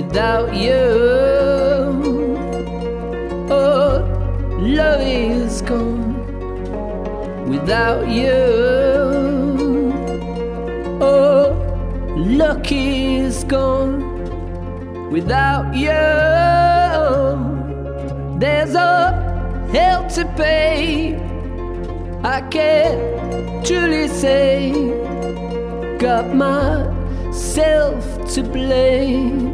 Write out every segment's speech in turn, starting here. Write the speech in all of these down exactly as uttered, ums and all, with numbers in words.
without you. Oh, love is gone without you. Oh, luck is gone without you. There's a hell to pay. I can't truly say got myself to blame.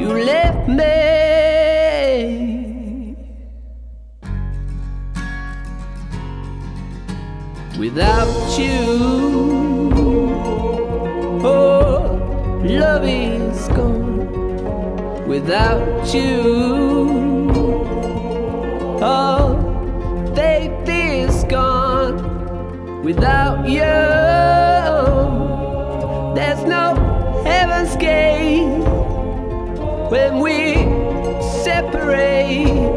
You left me without you. Oh, love is gone without you. Oh, faith is gone without you. There's no heaven's gate when we separate.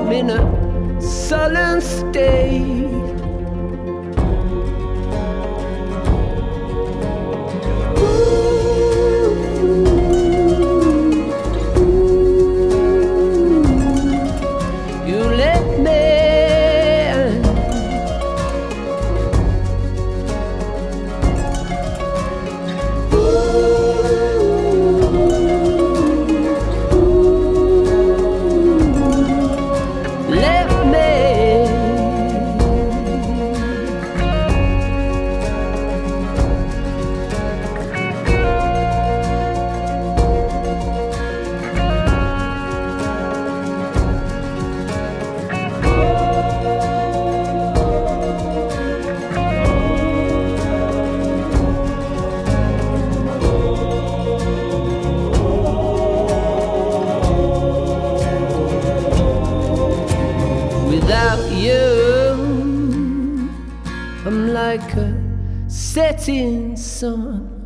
I'm in a sullen state. Without you, I'm like a setting sun.